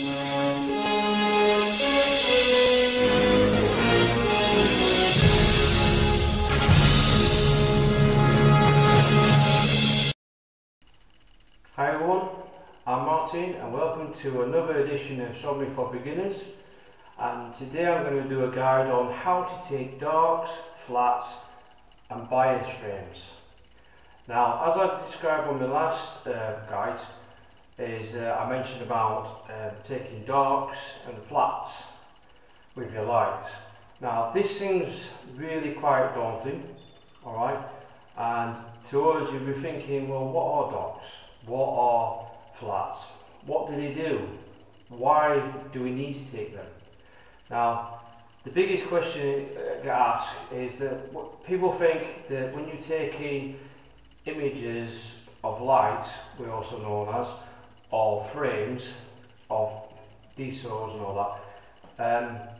Hi everyone, I'm Martin and welcome to another edition of Astro4Beginners, and today I'm going to do a guide on how to take darks, flats and bias frames. Now, as I've described on the last guide, I mentioned about taking darks and flats with your lights. Now, this seems really quite daunting, alright, and to us you'll be thinking, well, what are darks? What are flats? What do they do? Why do we need to take them? Now, the biggest question I get asked is that people think that when you're taking images of light, we're also known as, or frames of DSOs and all that,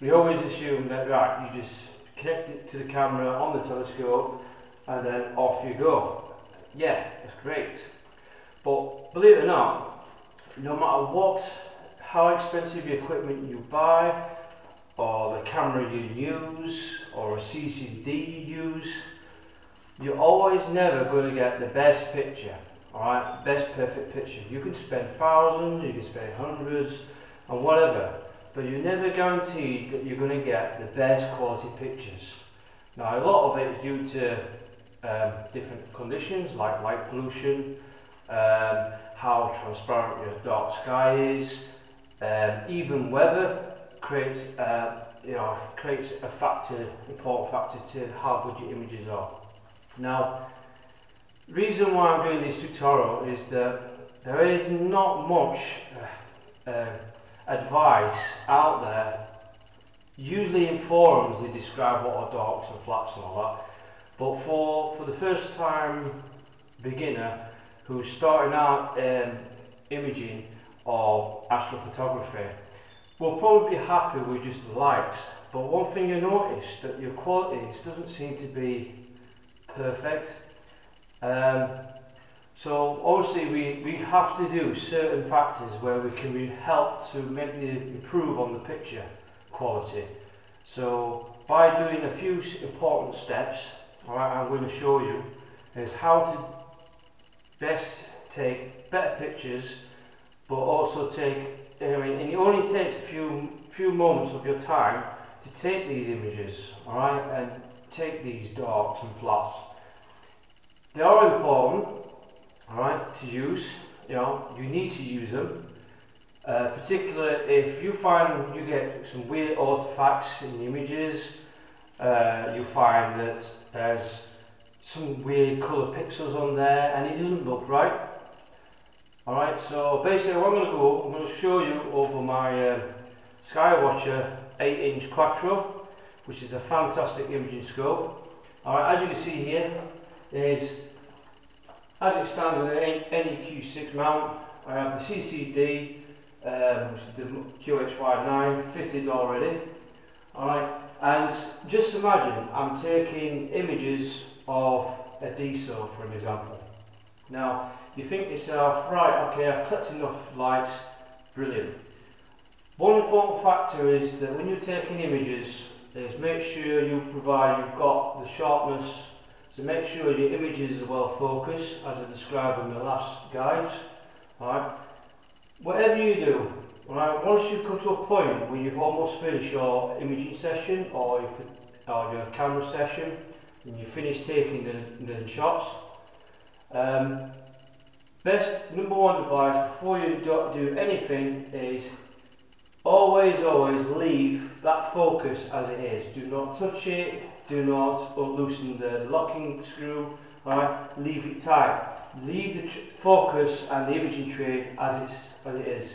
we always assume that, right, you just connect it to the camera on the telescope and then off you go. Yeah, that's great. But believe it or not, no matter how expensive the equipment you buy, or the camera you use, or a CCD you use, you're always never going to get the best picture, alright, best perfect picture. You can spend thousands, you can spend hundreds, and whatever, but you're never guaranteed that you're going to get the best quality pictures. Now, a lot of it is due to different conditions like light pollution, how transparent your dark sky is, even weather creates, creates a factor, important factor to how good your images are. Now, the reason why I'm doing this tutorial is that there is not much advice out there. Usually in forums they describe what are darks and flats and all that, but for the first time beginner who's starting out imaging or astrophotography will probably be happy with just the light. But one thing you notice that your quality doesn't seem to be perfect. So obviously we have to do certain factors where we can help to make improve on the picture quality. So by doing a few important steps, alright, I'm going to show you is how to best take better pictures, but also and it only takes a few moments of your time to take these images, alright, and take these darks and flats. They are important, alright, to use, you need to use them, particularly if you find you get some weird artifacts in the images, you find that there's some weird colour pixels on there and it doesn't look right. Alright, so basically what I'm going to do, I'm going to show you over my Skywatcher 8-inch Quattro, which is a fantastic imaging scope. Alright, as you can see here, as it stands on the NEQ6 mount, I have the CCD, which is the QHY9 fitted already. Alright, and just imagine I'm taking images of a DSO, for an example. Now you think to yourself, right, okay, I've collected enough light, brilliant. One important factor is that when you're taking images is make sure you've got the sharpness, so make sure your images are well focused, as I described in the last guides. Alright, whatever you do, right, once you come to a point where you've almost finished your imaging session or your camera session, and you finish taking the shots, best number one advice before you do anything is always leave that focus as it is. Do not touch it, do not loosen the locking screw, alright, leave it tight. Leave the focus and the imaging trade as it is.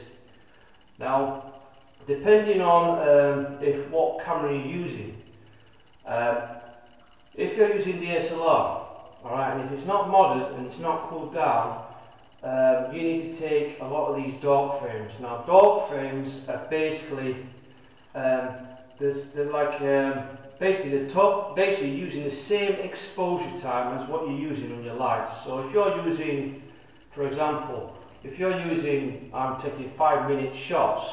Now, depending on what camera you're using, if you're using DSLR, alright, and if it's not modded and it's not cooled down, you need to take a lot of these dark frames. Now, dark frames are basically, basically using the same exposure time as what you're using on your lights. So if you're using, for example, if you're using, I'm taking 5-minute shots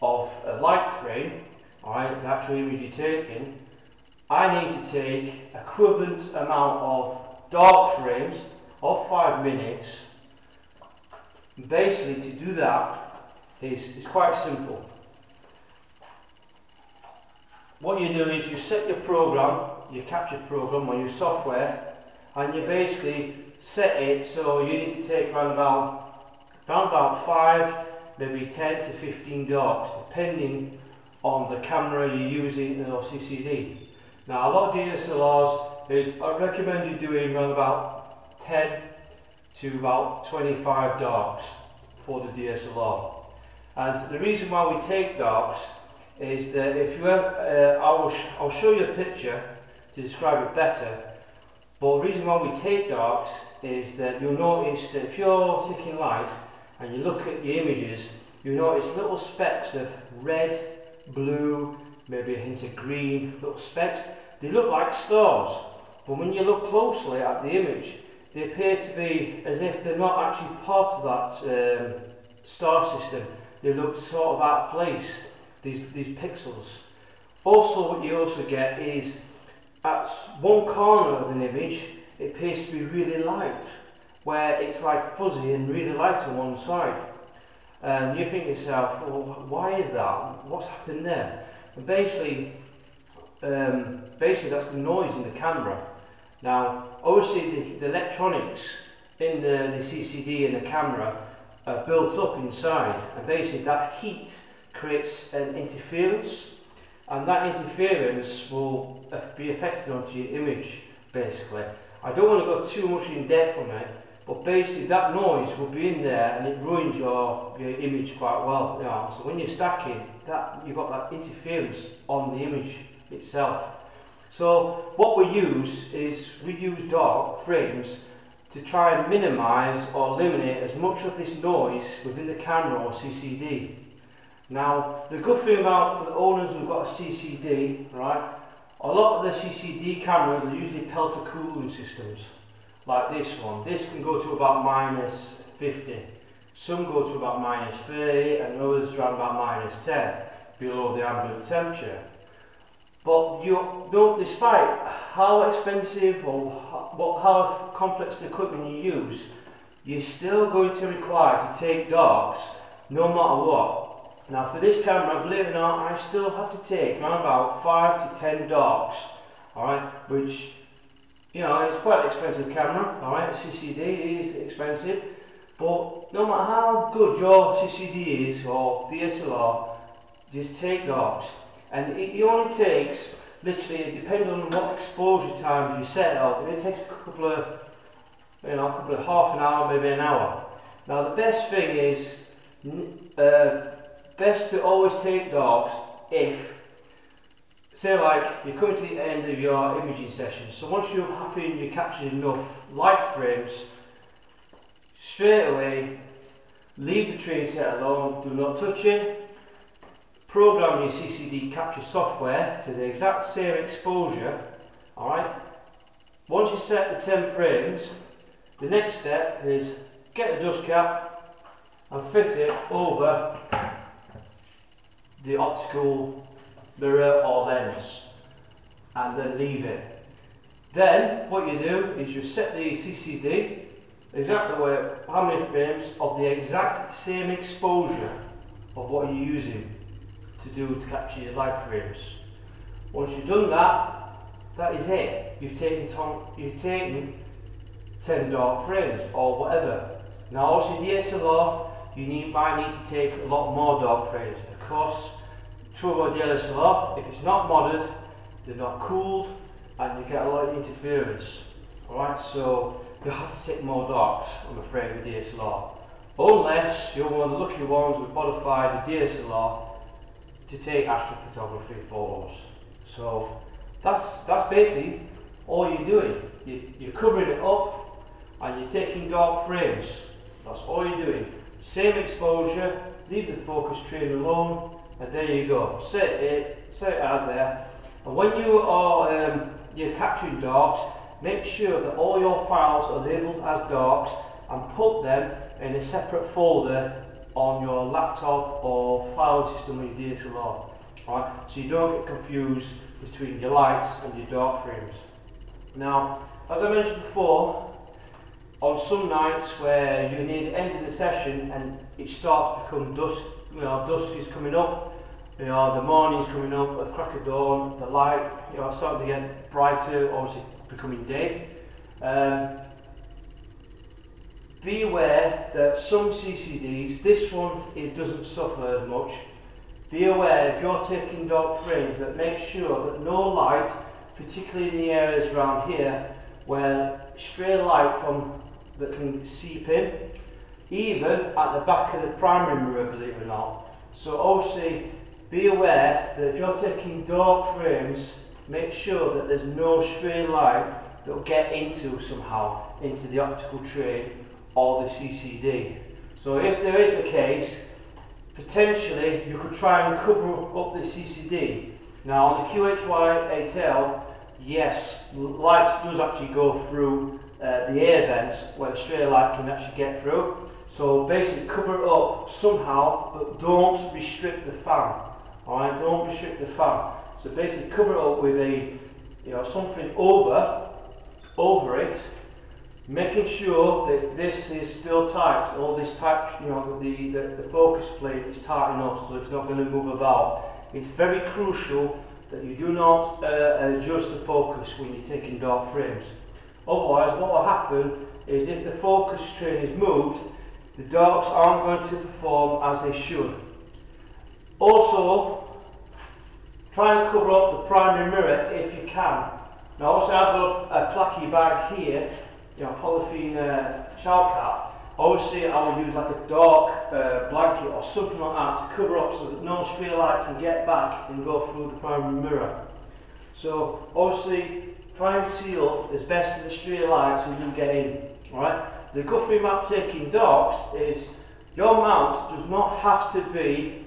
of a light frame, alright, the actual image you're taking, I need to take equivalent amount of dark frames of 5 minutes. Basically, to do that is quite simple. What you do is you set your program, your capture program or your software, and you basically set it so you need to take around about 5, maybe 10 to 15 darks, depending on the camera you're using in your CCD. Now, a lot of DSLRs I recommend you doing around about 10 to about 25 darks for the DSLR. And the reason why we take darks is that if you have, I'll show you a picture to describe it better, but the reason why we take darks is that you'll notice that if you're taking light and you look at the images, you'll notice little specks of red, blue, maybe a hint of green, little specks. They look like stars, but when you look closely at the image, they appear to be as if they're not actually part of that star system. They look sort of out of place, these pixels. Also, what you also get is at one corner of an image, it appears to be really light, where it's like fuzzy and really light on one side. And you think to yourself, well, why is that? What's happened there? And basically that's the noise in the camera. Now, obviously the electronics in the CCD and the camera are built up inside, and basically that heat creates an interference, and that interference will be affected onto your image, basically. I don't want to go too much in depth on it, but basically that noise will be in there and it ruins your image quite well, you know. So when you're stacking, you've got that interference on the image itself. So what we use is we use dark frames to try and minimise or eliminate as much of this noise within the camera or CCD. Now, the good thing about for the owners who've got a CCD, right, a lot of the CCD cameras are usually Peltier cooling systems. Like this one, this can go to about -50, some go to about -30 and others around about -10 below the ambient temperature. But despite how expensive or how complex the equipment you use, you're still going to require to take darks no matter what. Now, for this camera, believe it or not, I still have to take around about 5 to 10 darks, alright, which, you know, it's quite an expensive camera, alright, CCD is expensive, but no matter how good your CCD is or DSLR, just take darks. And it only takes, literally, depending on what exposure time you set up, it takes a couple of, you know, half an hour, maybe an hour. Now, the best thing is, best to always take darks if, say, like, you're coming to the end of your imaging session, so once you're happy and you're capturing enough light frames, straight away leave the train set alone, do not touch it, program your CCD capture software to the exact same exposure, alright. Once you set the 10 frames, the next step is get the dust cap and fit it over the optical mirror or lens, and then leave it. Then what you do is you set the CCD exactly where, how many frames of the exact same exposure of what you're using to capture your light frames. Once you've done that, that is it. You've taken 10 dark frames or whatever. Now, also DSLR, might need to take a lot more dark frames, because about DSLR, if it's not modded, they're not cooled and you get a lot of interference. Alright, so you have to take more darks, I'm afraid, with DSLR. Unless you're one of the lucky ones who modified the DSLR to take astrophotography photos. So that's basically all you're doing. You're covering it up and you're taking dark frames. That's all you're doing. Same exposure, leave the focus train alone. And there you go, set it as there. And when you are you're capturing darks, make sure that all your files are labelled as darks and put them in a separate folder on your laptop or file system with your DSLR. Right? So you don't get confused between your lights and your dark frames. Now, as I mentioned before, on some nights where you need end of the session and it starts to become dusk, dusk is coming up, the morning's coming up, the crack of dawn, the light, starting to get brighter, obviously becoming day. Be aware that some CCDs, this one doesn't suffer much. Be aware if you're taking dark frames that make sure that no light, particularly in the areas around here, where stray light that can seep in, even at the back of the primary mirror, believe it or not. So obviously be aware that if you're taking dark frames, make sure that there's no stray light that will get into somehow, into the optical tray or the CCD. So if there is the case, potentially you could try and cover up the CCD. Now on the QHY8L, yes, light does actually go through the air vents where the stray light can actually get through. So basically cover it up somehow, but don't restrict the fan. Alright, don't restrict the fan. So basically cover it up with a something over it, making sure that this is still tight, all this tight, the focus plate is tight enough so it's not going to move about. It's very crucial that you do not adjust the focus when you're taking dark frames. Otherwise what will happen is if the focus train is moved, the darks aren't going to perform as they should. Also, try and cover up the primary mirror if you can. Now obviously I've got a placky bag here, polythene shower cap. Obviously I will use like a dark blanket or something like that to cover up so that no stray light can get back and go through the primary mirror. So obviously try and seal as best as the stray light so you can get in. Alright? The good thing about taking darks is your mount does not have to be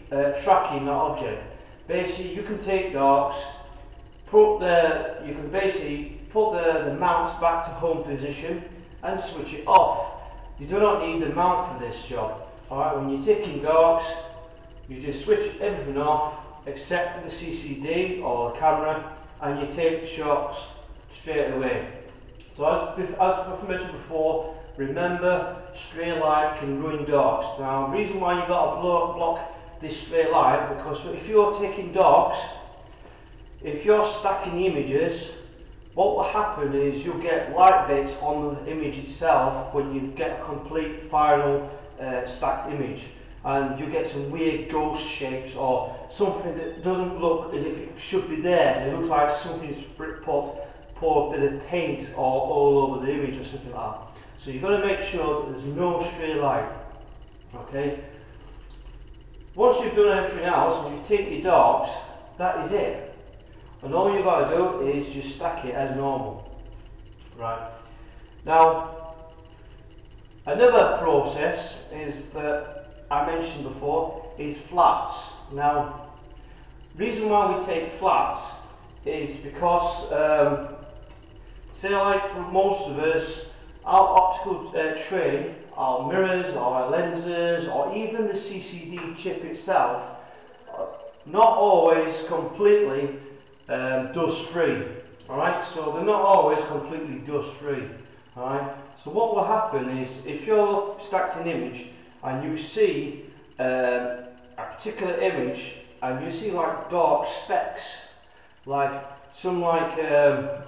tracking that object. Basically you can take darks, you can basically put the mount back to home position and switch it off. You do not need the mount for this job. Alright, when you're taking darks, you just switch everything off except for the CCD or the camera and you take shots straight away. So as I've mentioned before, remember stray light can ruin darks. Now the reason why you've got to block this stray light, because if you're taking darks, if you're stacking images, what will happen is you'll get light bits on the image itself when you get a complete final stacked image, and you get some weird ghost shapes or something that doesn't look as if it should be there. It looks like something's poured a bit of paint all over the image or something like that. So you've got to make sure that there's no stray light. Okay. Once you've done everything else and you take your darks, that is it. And all you've got to do is just stack it as normal. Right. Now, another process is that I mentioned before is flats. Now, reason why we take flats is because, say like for most of us, our optical tray, our mirrors, our lenses, or even the CCD chip itself, not always completely dust free. Alright, so they're not always completely dust free. Alright, so what will happen is if you're stacked an image and you see a particular image and you see like dark specks, like some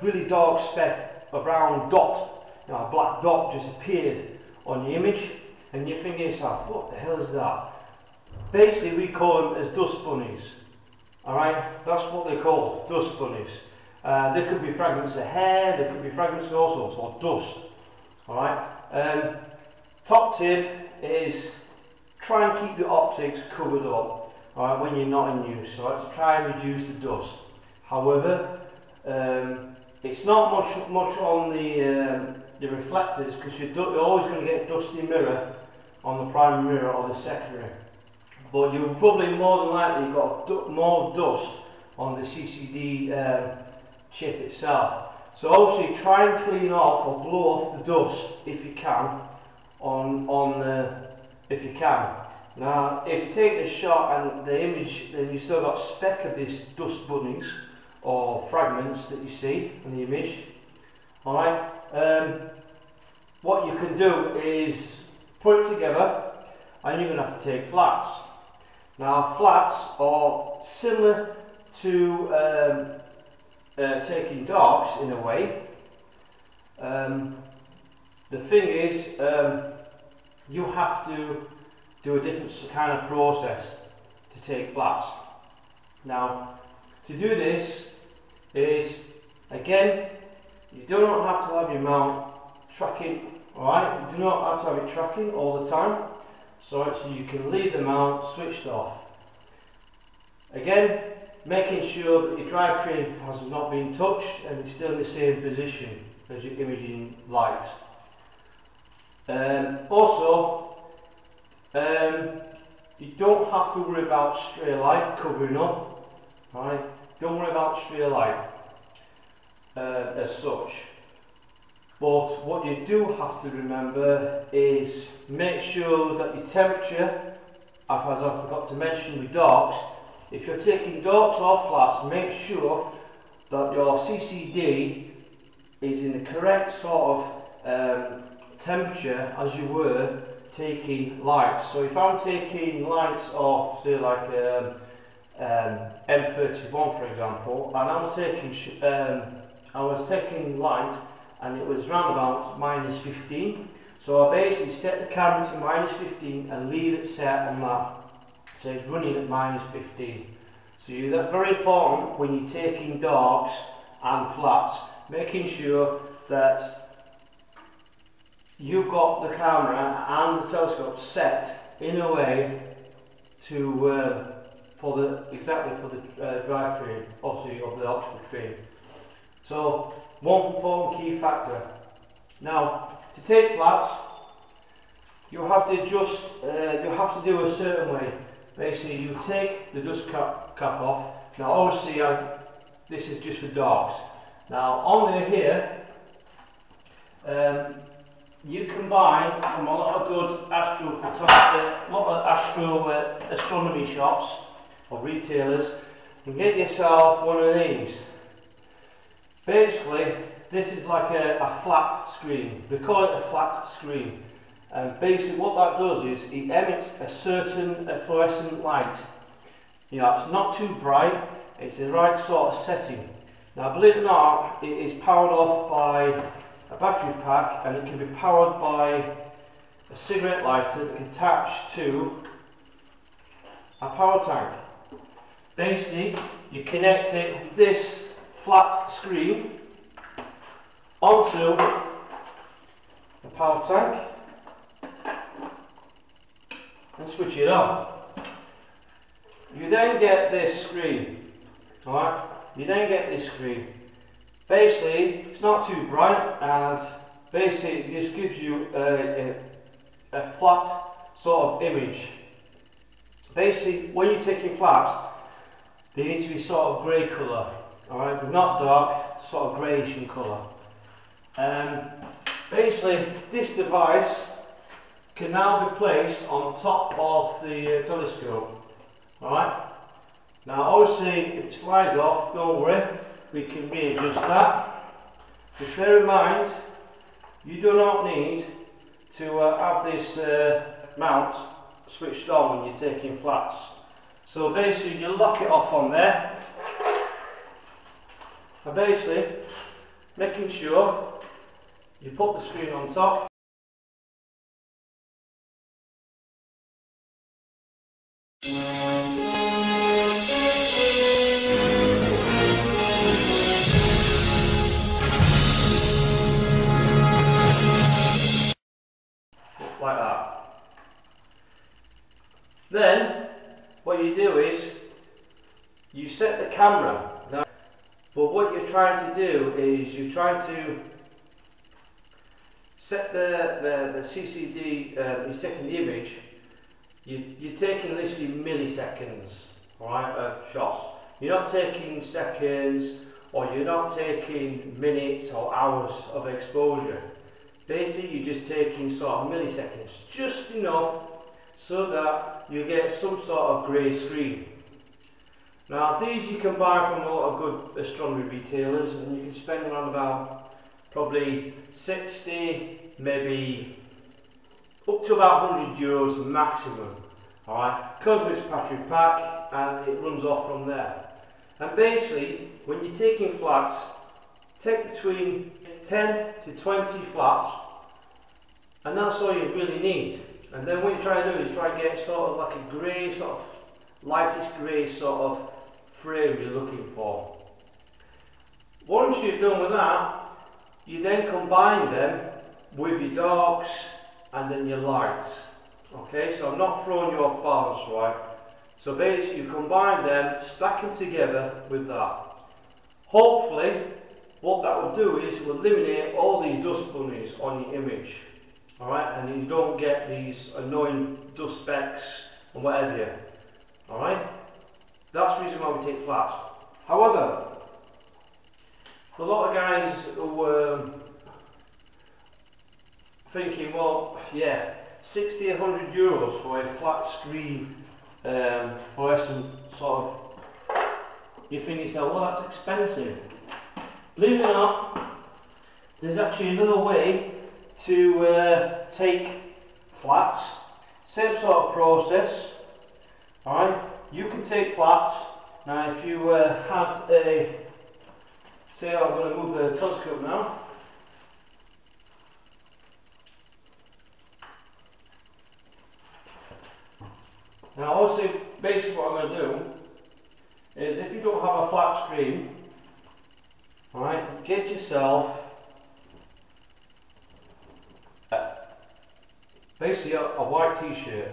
really dark speck, a brown dot, a black dot just appeared on the image, and you think to yourself, what the hell is that? Basically we call them as dust bunnies. Alright, that's what they call dust bunnies. There could be fragments of hair, there could be fragments of all sorts, or dust. Alright, top tip is try and keep the optics covered up, alright, when you're not in use. Alright, so try and reduce the dust. However, it's not much on the reflectors, because you're always going to get a dusty mirror on the primary mirror or the secondary. But you'll probably more than likely got more dust on the CCD chip itself. So obviously try and clean off or blow off the dust if you can if you can. Now, if you take the shot and the image, then you still got a speck of these dust bunnies or fragments that you see in the image. Alright, what you can do is put it together and you're going to have to take flats. Now, flats are similar to taking darks in a way. The thing is, you have to do a different kind of process to take flats. Now, to do this is, again, you do not have to have your mount tracking, alright? You do not have to have it tracking all the time, so you can leave the mount switched off. Again, making sure that your drivetrain has not been touched and it's still in the same position as your imaging lights. Also, you don't have to worry about stray light covering up, right? Don't worry about stray light as such. But what you do have to remember is make sure that your temperature, as I forgot to mention with darks, if you're taking darks or flats, make sure that your CCD is in the correct sort of temperature as you were taking lights. So if I'm taking lights off, say like M31 for example, and I was taking light and it was around about -15, so I basically set the camera to -15 and leave it set on that, so it's running at -15. So that's very important when you're taking darks and flats, making sure that you've got the camera and the telescope set in a way to exactly for the drivetrain, obviously of the optical train. So one important key factor. Now, to take flats, you have to adjust. You have to do a certain way. Basically, you take the dust cap off. Now, obviously, this is just for darks. Now, on here. You can buy from a lot of good astronomy shops or retailers and get yourself one of these. Basically, this is like a flat screen. They call it a flat screen, and basically what that does is it emits a certain fluorescent light. You know, it's not too bright, it's the right sort of setting. Now, believe it or not, it is powered off by a battery pack, and it can be powered by a cigarette lighter that can attach to a power tank. Basically, you connect it, this flat screen, onto the power tank and switch it on. You then get this screen. Alright, you then get this screen. Basically, it's not too bright, and basically this gives you a flat sort of image. Basically, when you're taking flats, they need to be sort of grey colour, alright, but not dark, sort of greyish in colour. Basically, this device can now be placed on top of the telescope, alright. Now, obviously, if it slides off, don't worry. We can readjust that. But bear in mind, you do not need to have this mount switched on when you're taking flats. So basically, you lock it off on there, and basically making sure you put the screen on top. Then what you do is you set the camera. Now, but what you're trying to do is you're trying to set the CCD. You're taking the image. You're taking literally milliseconds, alright, of shots. You're not taking seconds, or you're not taking minutes or hours of exposure. Basically, you're just taking sort of milliseconds, just enough so that you get some sort of grey screen. Now, these you can buy from a lot of good astronomy retailers, and you can spend around about probably 60, maybe up to about 100 euros maximum. Alright, comes with its battery pack and it runs off from there. And basically, when you're taking flats, take between 10 to 20 flats, and that's all you really need. And then what you try to do is try to get sort of like a grey, sort of lightish grey sort of frame you're looking for. Once you're done with that, you then combine them with your darks and then your lights. Okay, so I'm not throwing you off balance, right? So basically you combine them, stack them together with that. Hopefully what that will do is will eliminate all these dust bunnies on your image. Alright, and you don't get these annoying dust specks and whatever. Alright, that's the reason why we take flats. However, for a lot of guys who thinking, well, yeah, 60, 100 euros for a flat screen fluorescent sort of, you think yourself, well, that's expensive. Believe it or not, there's actually another way to take flats, same sort of process. Alright, you can take flats. Now if you had a, say I'm going to move the telescope now. Now also basically what I'm going to do is, if you don't have a flat screen, alright, get yourself basically a white t-shirt.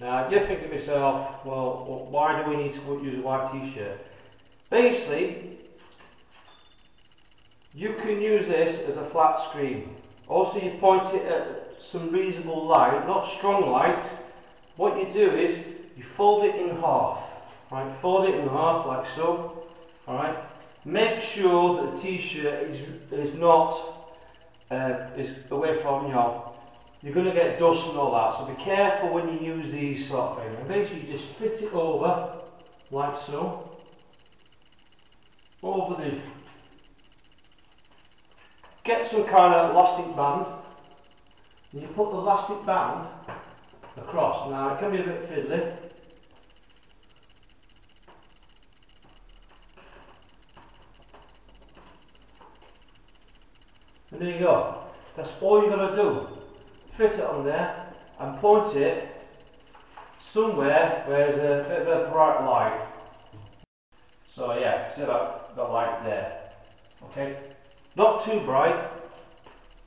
Now you're thinking to yourself, well, why do we need to use a white t-shirt? Basically, you can use this as a flat screen. Also you point it at some reasonable light, not strong light. What you do is you fold it in half, right? Fold it in half like so. All right. Make sure that the t-shirt is not is away from, you know, you're going to get dust and all that. So be careful when you use these sort of things. And basically, you just fit it over like so, over the. Get some kind of elastic band, and you put the elastic band across. Now it can be a bit fiddly, and there you go. That's all you're going to do. Fit it on there and point it somewhere where there's a bit of a bright light. So yeah, see that light there. Okay, not too bright,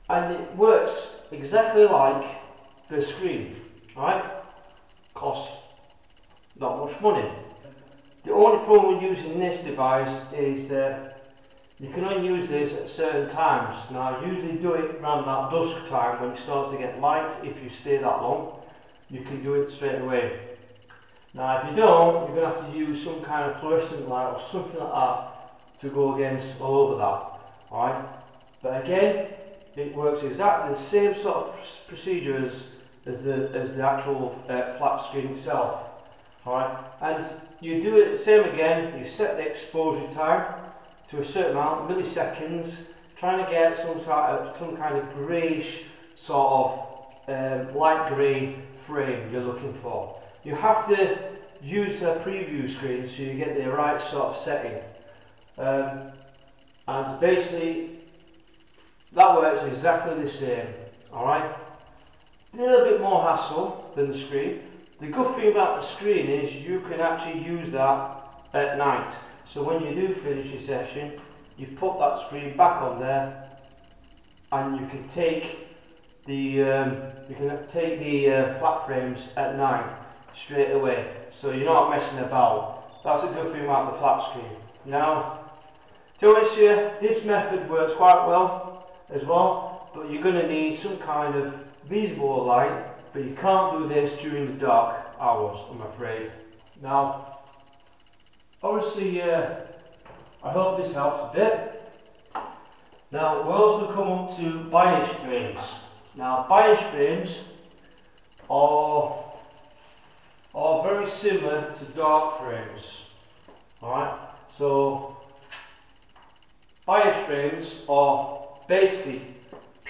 and it works exactly like the screen. Alright, costs not much money. The only problem with using this device is that you can only use this at certain times. Now I usually do it around that dusk time when it starts to get light. If you stay that long, you can do it straight away. Now if you don't, you're going to have to use some kind of fluorescent light or something like that to go against all over that. Alright, but again, it works exactly the same sort of procedure as the actual flat screen itself. Alright, and you do it the same again. You set the exposure time to a certain amount, milliseconds, trying to get some kind of greyish sort of light grey frame you're looking for. You have to use a preview screen so you get the right sort of setting, and basically that works exactly the same. Alright, a little bit more hassle than the screen. The good thing about the screen is you can actually use that at night. So when you do finish your session, you put that screen back on there, and you can take the flat frames at night straight away. So you're not messing about. That's a good thing about the flat screen. Now, to this year, this method works quite well as well, but you're going to need some kind of visible light, but you can't do this during the dark hours, I'm afraid. Now obviously I hope this helps a bit. Now we also come up to bias frames. Now bias frames are very similar to dark frames. Alright, so bias frames are basically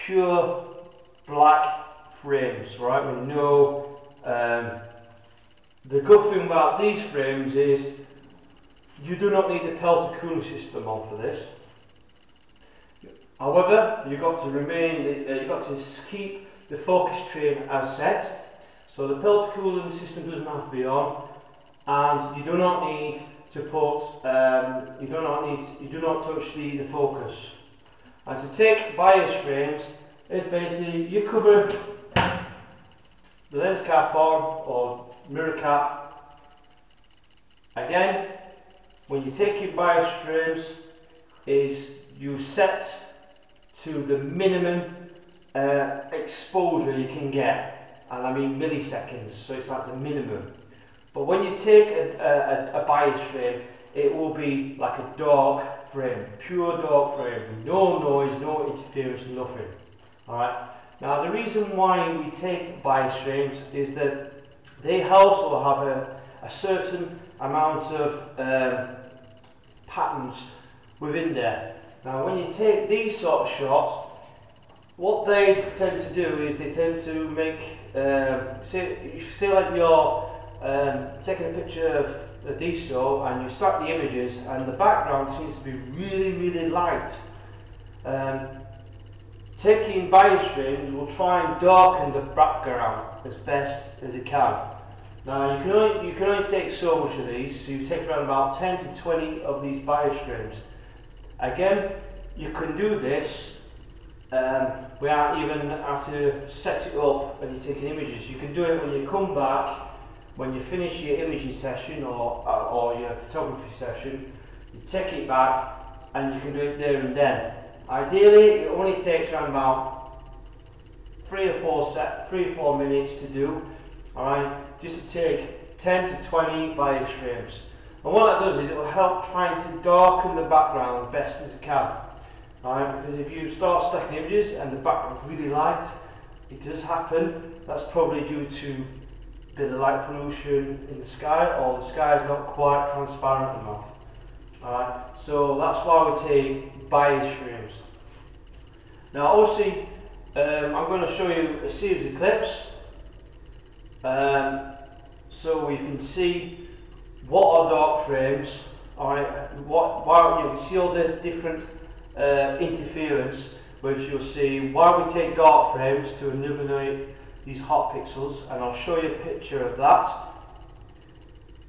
pure black frames, right? We know the good thing about these frames is you do not need the Peltier cooling system on for this. However, you've got to keep the focus train as set. So the Peltier cooling system doesn't have to be on, and you do not need to put you do not touch the focus. And to take bias frames is basically you cover the lens cap on or mirror cap. Again, when you take your bias frames, is you set to the minimum exposure you can get, and I mean milliseconds, so it's like the minimum. But when you take a bias frame, it will be like a dark frame, pure dark frame, no noise, no interference, nothing. Alright, now the reason why we take bias frames is that they also have a certain amount of patterns within there. Now when you take these sort of shots, what they tend to do is they tend to make, say like you're taking a picture of a DSO and you stack the images and the background seems to be really, really light. Taking bias frames will try and darken the background as best as it can. Now you can only take so much of these, so you take around about 10 to 20 of these bias frames. Again, you can do this without even having to set it up when you're taking images. You can do it when you come back, when you finish your imaging session or your photography session, you take it back and you can do it there and then. Ideally, it only takes around about 3 or 4 minutes to do. Alright, just to take 10 to 20 bias frames. And what that does is it will help trying to darken the background as best as it can. Alright, because if you start stacking images and the background is really light, it does happen. That's probably due to a bit of light pollution in the sky, or the sky is not quite transparent enough. Alright, so that's why we take bias frames. Now obviously, I'm going to show you a series of clips so we can see what are dark frames, alright, why you can see all the different interference which you'll see, why we take dark frames to illuminate these hot pixels, and I'll show you a picture of that.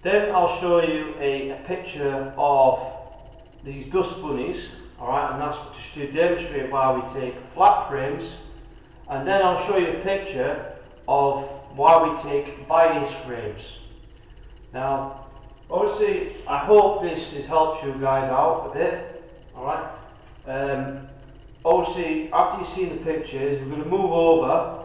Then I'll show you a picture of these dust bunnies, alright, and that's just to demonstrate why we take flat frames. And then I'll show you a picture of why we take bias frames. Now, obviously, I hope this has helped you guys out a bit, alright. Obviously, after you've seen the pictures, we're going to move over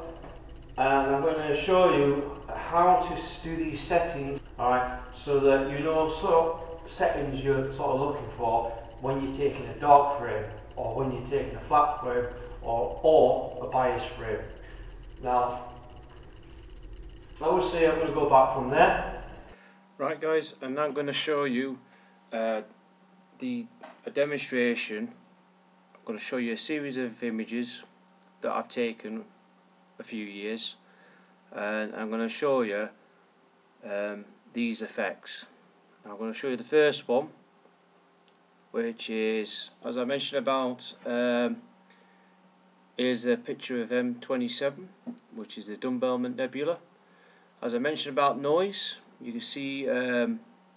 and I'm going to show you how to do these settings, alright, so that you know sort of settings you're sort of looking for when you're taking a dark frame, or when you're taking a flat frame, or a bias frame. Now, obviously I'm going to go back from there. Right guys, and now I'm going to show you a demonstration. I'm going to show you a series of images that I've taken a few years, and I'm going to show you these effects. I'm going to show you the first one, which is, as I mentioned about, is a picture of M27, which is the Dumbbellment Nebula. As I mentioned about noise, you can see,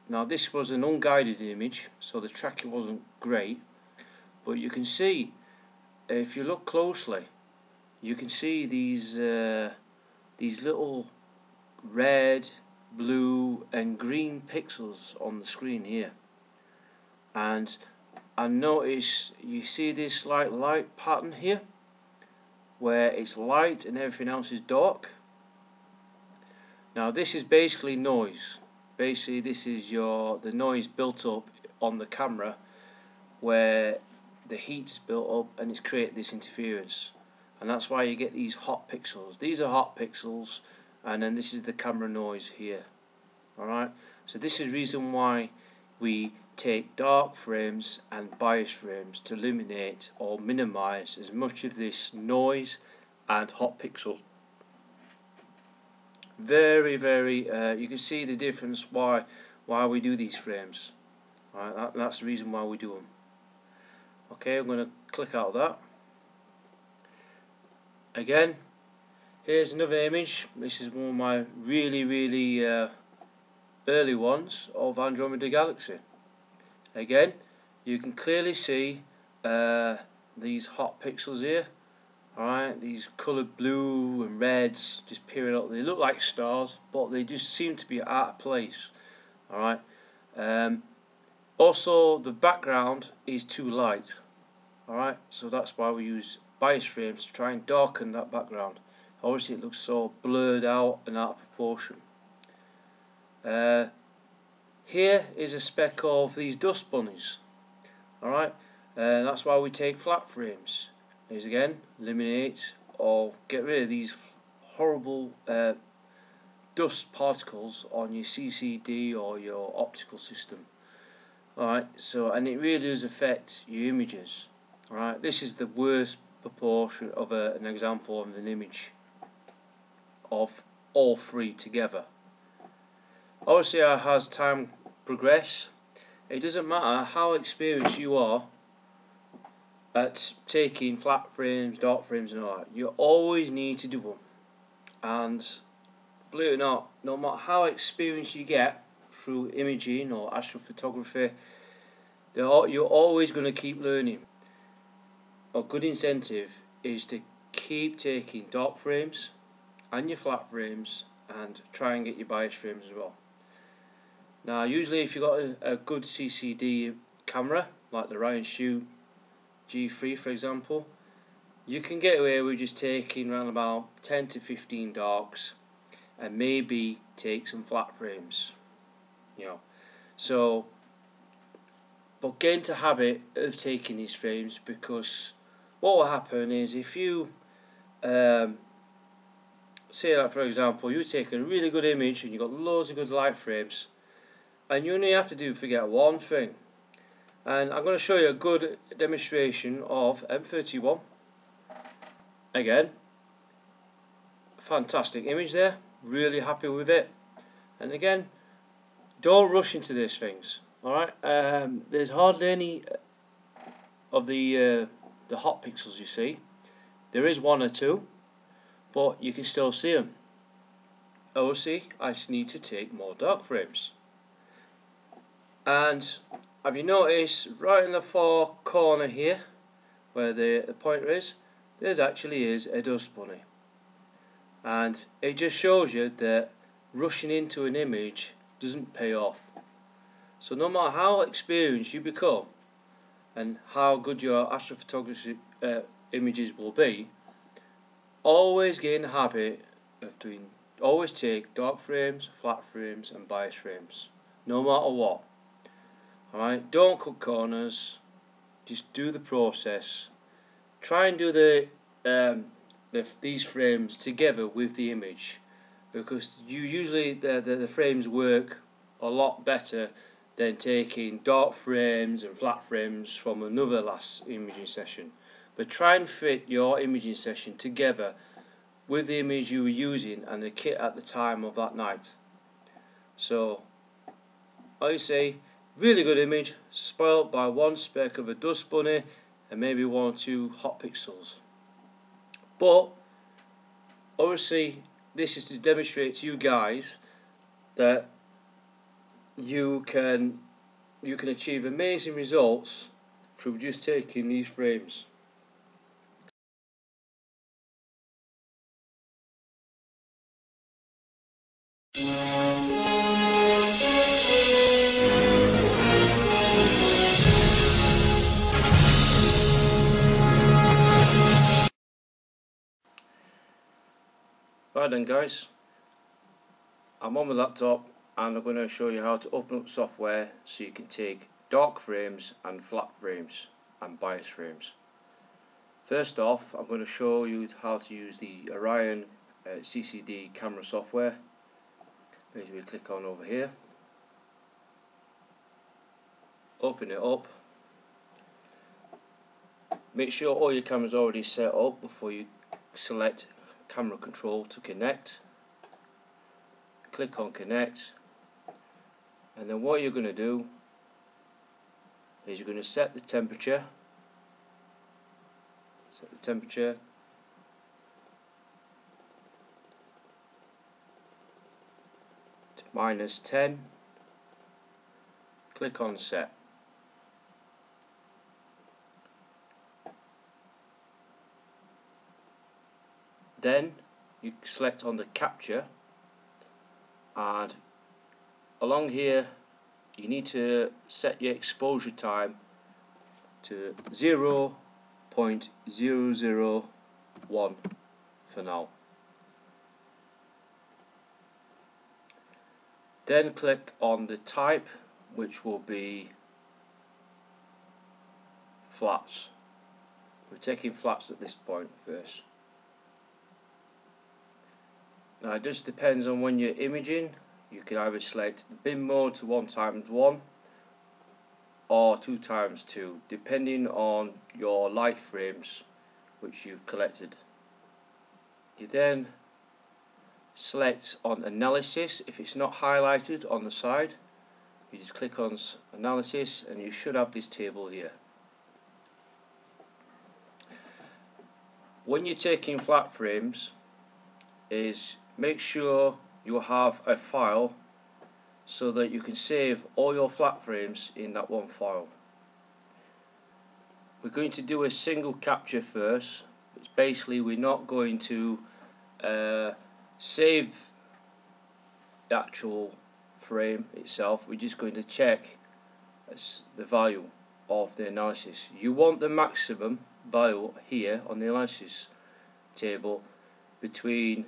now this was an unguided image, so the tracking wasn't great, but you can see, if you look closely, you can see these little red, blue and green pixels on the screen here, and I notice you see this like light pattern here where it's light and everything else is dark. Now this is basically noise. Basically this is the noise built up on the camera where the heat's built up and it's created this interference, and that's why you get these hot pixels. These are hot pixels, and then this is the camera noise here. Alright, so this is the reason why we take dark frames and bias frames to illuminate or minimize as much of this noise and hot pixels. Very, very, you can see the difference why we do these frames. All right, that's the reason why we do them. Okay, I'm going to click out of that. Again, here's another image. This is one of my really, really early ones of Andromeda Galaxy. Again, you can clearly see these hot pixels here. Alright, these coloured blue and reds just peering up. They look like stars, but they just seem to be out of place. Alright. Also, the background is too light. Alright, so that's why we use bias frames to try and darken that background. Obviously, it looks so blurred out and out of proportion. Here is a speck of these dust bunnies. Alright, that's why we take flat frames. Is again, eliminate or get rid of these horrible dust particles on your CCD or your optical system. Alright, so, and it really does affect your images. Alright, this is the worst proportion of an example of an image of all three together. Obviously, as time progresses, it doesn't matter how experienced you are at taking flat frames, dark frames and all that. You always need to do them. And believe it or not, no matter how experienced you get through imaging or astrophotography, you're always going to keep learning. A good incentive is to keep taking dark frames and your flat frames and try and get your bias frames as well. Now usually if you've got a good CCD camera like the Orion Starshoot G3 for example, you can get away with just taking around about 10 to 15 darks and maybe take some flat frames, you know. So, but get into the habit of taking these frames, because what will happen is if you say like for example you take a really good image and you've got loads of good light frames, and you only have to forget one thing. And I'm going to show you a good demonstration of M31. Again, fantastic image there, really happy with it. And again, don't rush into these things. Alright, there's hardly any of the hot pixels you see. There is one or two, but you can still see them. Oh, see, I just need to take more dark frames. And have you noticed right in the far corner here where the pointer is, there's actually is a dust bunny, and it just shows you that rushing into an image doesn't pay off. So no matter how experienced you become and how good your astrophotography images will be, always get in the habit of always take dark frames, flat frames and bias frames, no matter what. Alright, don't cut corners, just do the process. Try and do these frames together with the image, because you usually the frames work a lot better than taking dark frames and flat frames from another last imaging session. But try and fit your imaging session together with the image you were using and the kit at the time of that night. So, I say, really good image, spoiled by one speck of a dust bunny and maybe one or two hot pixels. But obviously this is to demonstrate to you guys that you can achieve amazing results through just taking these frames. Right then guys, I'm on my laptop and I'm going to show you how to open up software so you can take dark frames and flat frames. and bias frames. First off, I'm going to show you how to use the Orion CCD camera software. Maybe we click on over here, open it up. Make sure all your cameras already set up before you select camera control to connect. Click on connect, and then what you're going to do is you're going to set the temperature. Set the temperature. -10, click on set. Then you select on the capture, and along here you need to set your exposure time to 0.001 for now. Then click on the type, which will be flats. We're taking flats at this point first. Now it just depends on when you're imaging. You can either select bin mode to 1x1 or 2x2, depending on your light frames which you've collected. You then select on analysis. If it's not highlighted on the side, you just click on analysis and you should have this table here. When you're taking flat frames, is make sure you have a file so that you can save all your flat frames in that one file. We're going to do a single capture first. It's basically we're not going to save the actual frame itself, we're just going to check the value of the analysis. You want the maximum value here on the analysis table between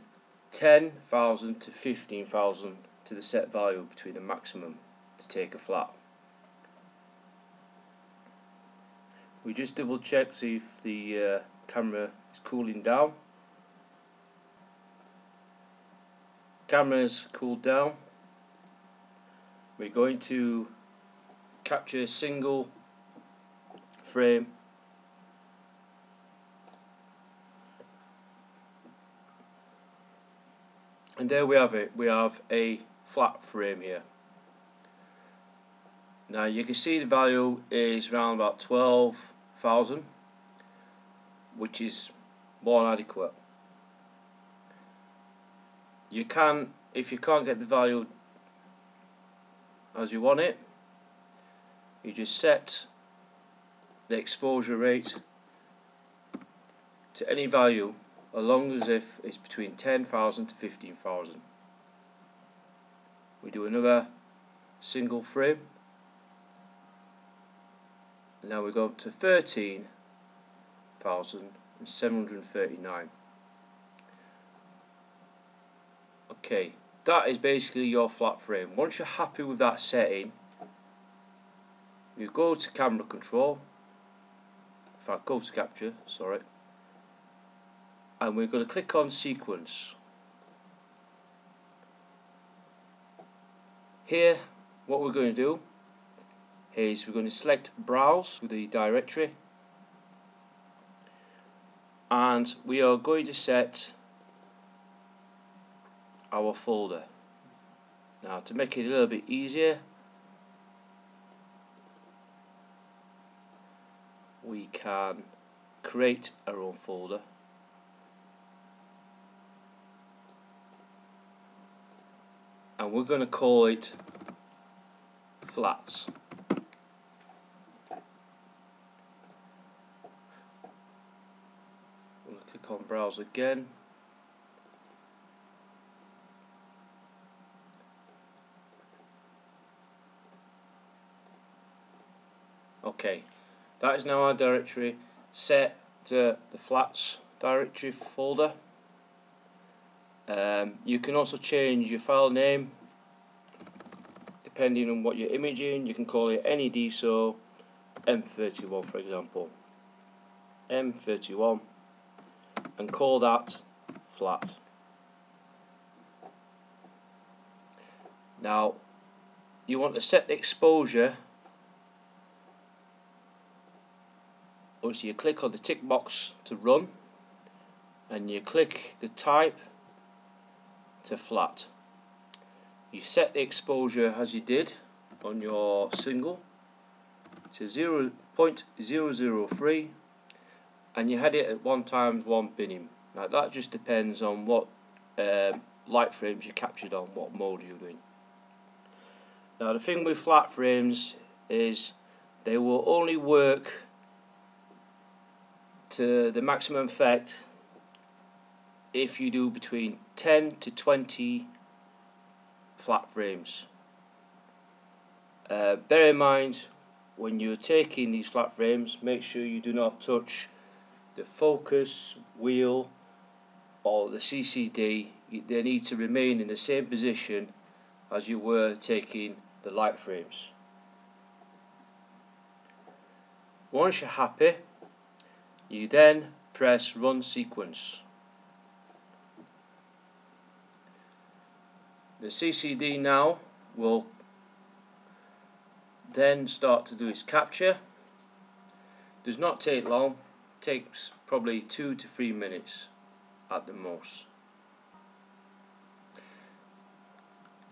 10,000 to 15,000 to the set value between the maximum to take a flat. We just double check, see if the camera is cooling down. Camera's cooled down. We're going to capture a single frame. And there we have it, we have a flat frame here. Now you can see the value is around about 12,000, which is more than adequate. You can, if you can't get the value as you want it, you just set the exposure rate to any value as long as if it's between 10,000 to 15,000. We do another single frame. Now we go up to 13,739. Okay, that is basically your flat frame. Once you're happy with that setting, you go to camera control. If I go to capture, sorry, and we're going to click on sequence. Here, what we're going to do is we're going to select browse with the directory, and we are going to set our folder. Now to make it a little bit easier, we can create our own folder. And we're going to call it flats. We'll click on browse again. Okay, that is now our directory set to the flats directory folder. You can also change your file name depending on what you're imaging. You can call it any DSO M31 for example, M31, and call that flat. Now you want to set the exposure. Once you click on the tick box to run, and you click the type to flat, you set the exposure as you did on your single to 0.003, and you had it at 1 times 1 binning. Now that just depends on what light frames you captured on, what mode you're doing. Now the thing with flat frames is they will only work to the maximum effect if you do between 10 to 20 flat frames. Bear in mind, when you're taking these flat frames, make sure you do not touch the focus wheel or the CCD. They need to remain in the same position as you were taking the light frames. Once you're happy, you then press run sequence. The CCD now will then start to do its capture. Does not take long, takes probably 2 to 3 minutes at the most.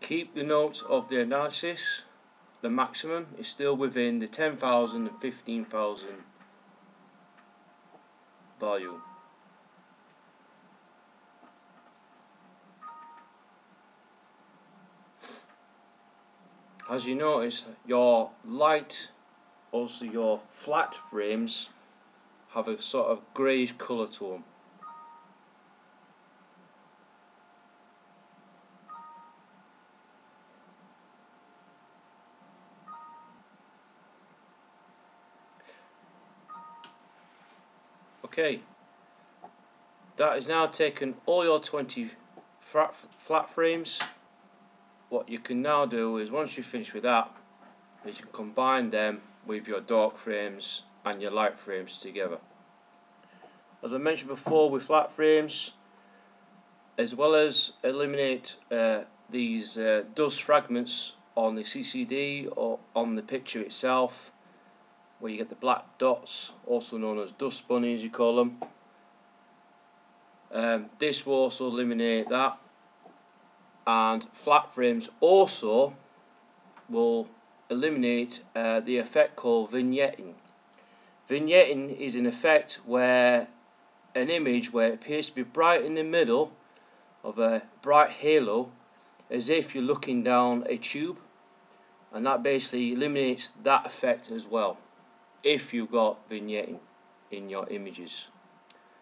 Keep the notes of the analysis. The maximum is still within the 10,000 and 15,000 value. As you notice, your light, also your flat frames, have a sort of greyish colour to them. Okay, that has now taken all your 20 flat frames. What you can now do is, once you finish with that, you can combine them with your dark frames and your light frames together. As I mentioned before, with flat frames, as well as eliminate these dust fragments on the CCD or on the picture itself, where you get the black dots, also known as dust bunnies, you call them. This will also eliminate that. And flat frames also will eliminate the effect called vignetting. Vignetting is an effect where an image where it appears to be bright in the middle of a bright halo, as if you're looking down a tube, and that basically eliminates that effect as well if you've got vignetting in your images.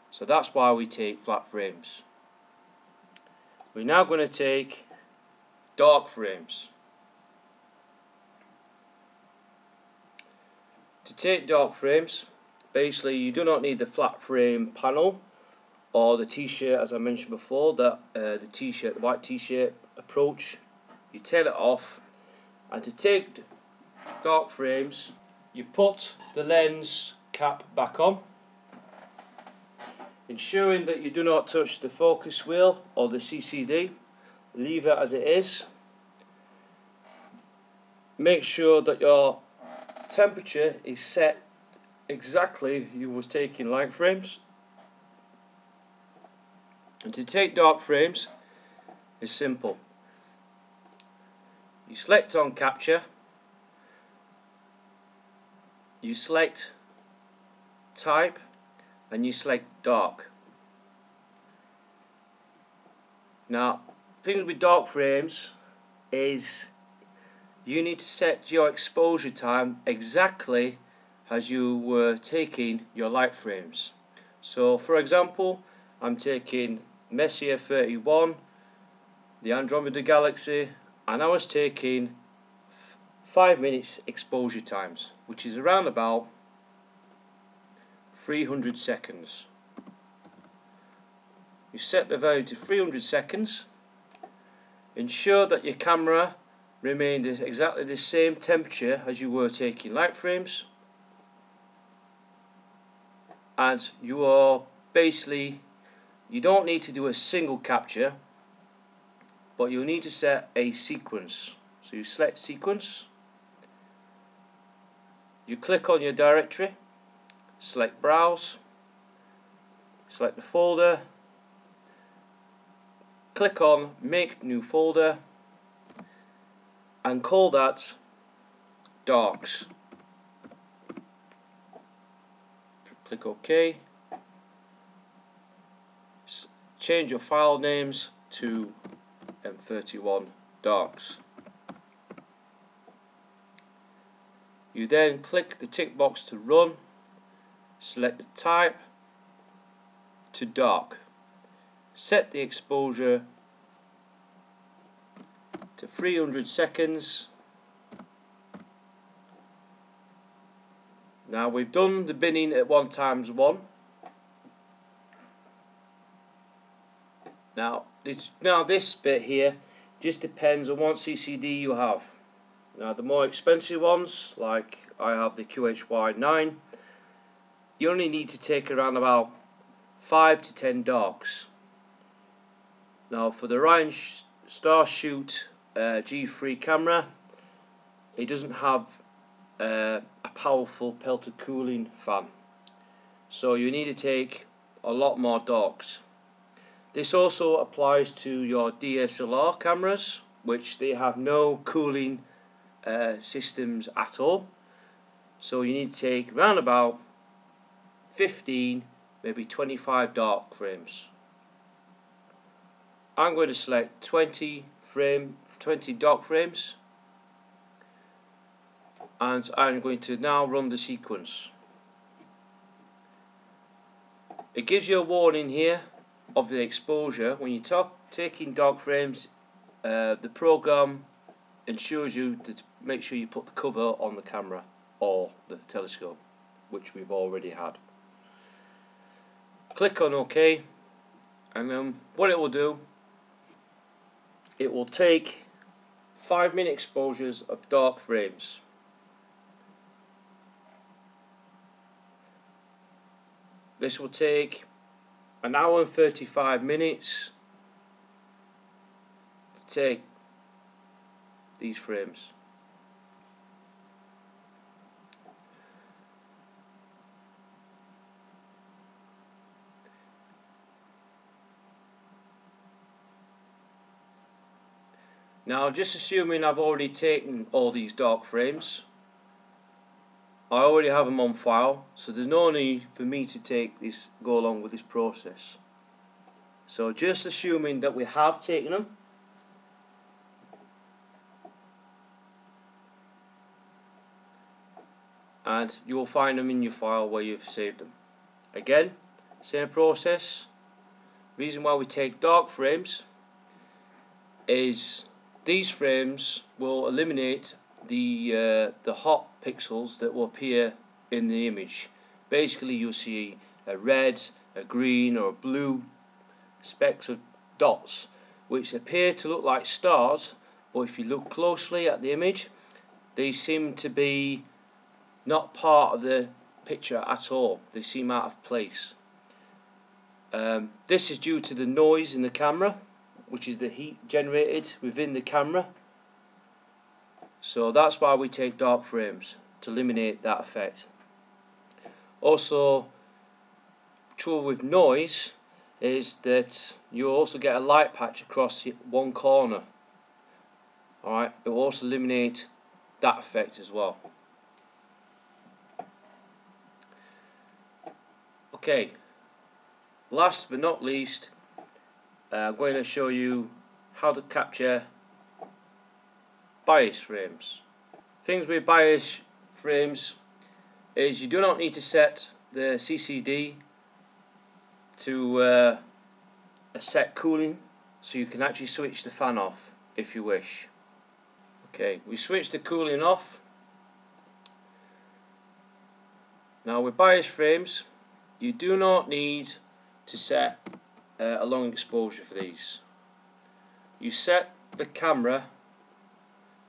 So that's why we take flat frames. We're now going to take dark frames. To take dark frames, basically you do not need the flat frame panel or the t-shirt, as I mentioned before, that the white t-shirt approach. You tail it off, and to take dark frames, you put the lens cap back on, ensuring that you do not touch the focus wheel or the CCD. Leave it as it is. Make sure that your temperature is set exactly you was taking light frames. And to take dark frames is simple. You select on capture, you select type, and you select dark. Now, the thing with dark frames is you need to set your exposure time exactly as you were taking your light frames. So, for example, I'm taking Messier 31, the Andromeda Galaxy, and I was taking 5 minutes exposure times, which is around about 300 seconds. You set the value to 300 seconds. Ensure that your camera remained exactly the same temperature as you were taking light frames. and you are basically, you don't need to do a single capture, but you'll need to set a sequence. So you select sequence, you click on your directory, select browse, select the folder, click on make new folder, and call that Darks. Click OK. Change your file names to M31 Darks. You then click the tick box to run, select the type to dark, set the exposure to 300 seconds. Now we've done the binning at 1x1. Now this bit here just depends on what CCD you have. Now the more expensive ones, like I have the QHY9, you only need to take around about 5 to 10 darks. Now for the Orion Starshoot G3 camera, it doesn't have a powerful Peltier cooling fan, so you need to take a lot more darks. This also applies to your DSLR cameras, which they have no cooling systems at all, so you need to take around about 15, maybe 25 dark frames. I'm going to select 20 dark frames, and I'm going to now run the sequence. It gives you a warning here of the exposure. When you're taking dark frames, the program ensures you to make sure you put the cover on the camera or the telescope, which we've already had. Click on OK, and then what it will do, it will take 5-minute exposures of dark frames. This will take 1 hour and 35 minutes to take these frames. Now, just assuming I've already taken all these dark frames, I already have them on file, so there's no need for me to take this, go along with this process. So just assuming that we have taken them, and you'll find them in your file where you've saved them. Again, same process. Reason why we take dark frames is these frames will eliminate the hot pixels that will appear in the image. Basically, you'll see a red, a green, or a blue specks of dots, which appear to look like stars, but if you look closely at the image, they seem to be not part of the picture at all. They seem out of place. This is due to the noise in the camera, which is the heat generated within the camera. So that's why we take dark frames, to eliminate that effect. Also, trouble with noise is that you also get a light patch across one corner. Alright, it will also eliminate that effect as well. Okay, last but not least, I'm going to show you how to capture bias frames. Things with bias frames is you do not need to set the CCD to a set cooling, so you can actually switch the fan off if you wish. Okay, we switch the cooling off. Now with bias frames, you do not need to set a long exposure for these. You set the camera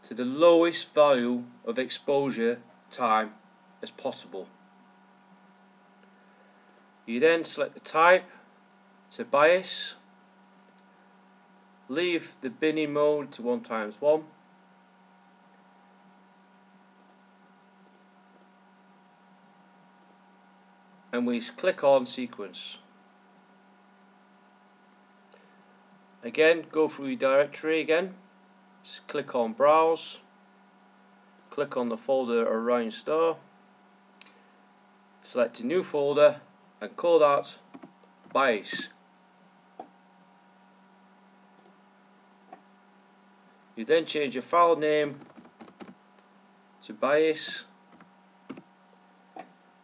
to the lowest value of exposure time as possible. You then select the type to bias, leave the binning mode to 1x1, and we click on sequence. Again, go through your directory again, just click on browse, click on the folder Orion Star, select a new folder and call that bias. You then change your file name to bias,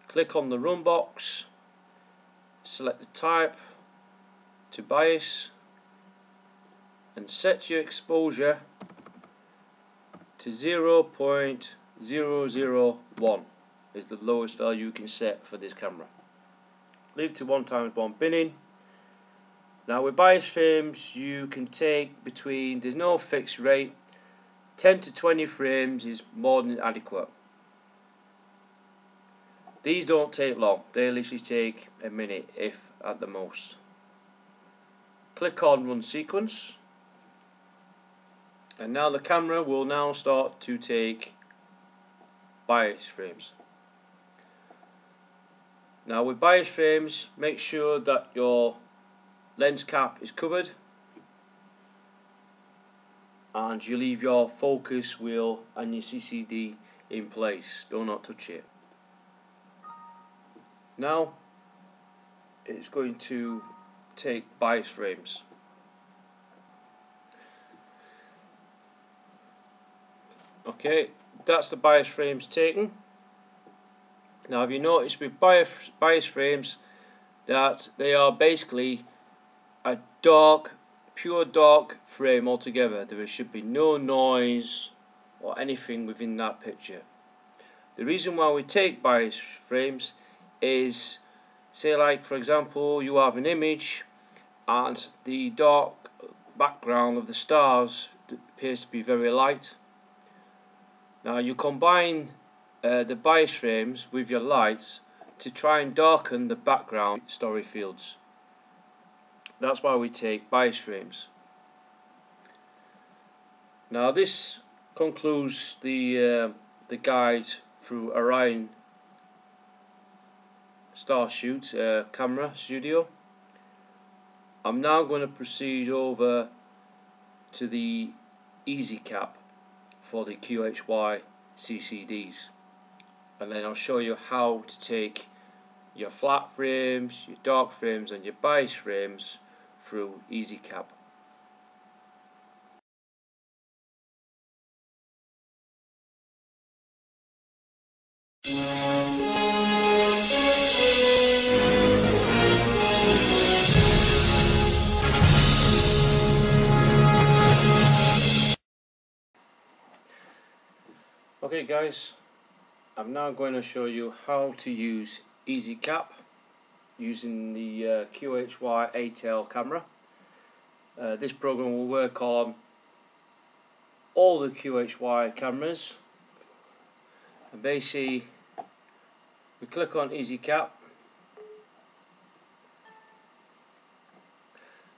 click on the run box, select the type to bias and set your exposure to 0.001 is the lowest value you can set for this camera. Leave to 1x1 binning. Now with bias frames you can take between, there's no fixed rate, 10 to 20 frames is more than adequate. These don't take long, they literally take a minute if at the most. Click on run sequence. And now the camera will now start to take bias frames. Now with bias frames, make sure that your lens cap is covered and you leave your focus wheel and your CCD in place. Do not touch it. Now it's going to take bias frames. Okay, that's the bias frames taken. Now if you notice with bias frames that they are basically a dark, pure dark frame altogether. There should be no noise or anything within that picture. The reason why we take bias frames is, say like for example you have an image and the dark background of the stars appears to be very light. Now you combine the bias frames with your lights to try and darken the background story fields. That's why we take bias frames. Now this concludes the guide through Orion Starshoot camera studio. I'm now going to proceed over to the EZCAP for the QHY CCDs. And then I'll show you how to take your flat frames, your dark frames and your bias frames through EZCAP. Okay guys, I'm now going to show you how to use EZCAP using the QHY8L camera. This program will work on all the QHY cameras. And basically, we click on EZCAP.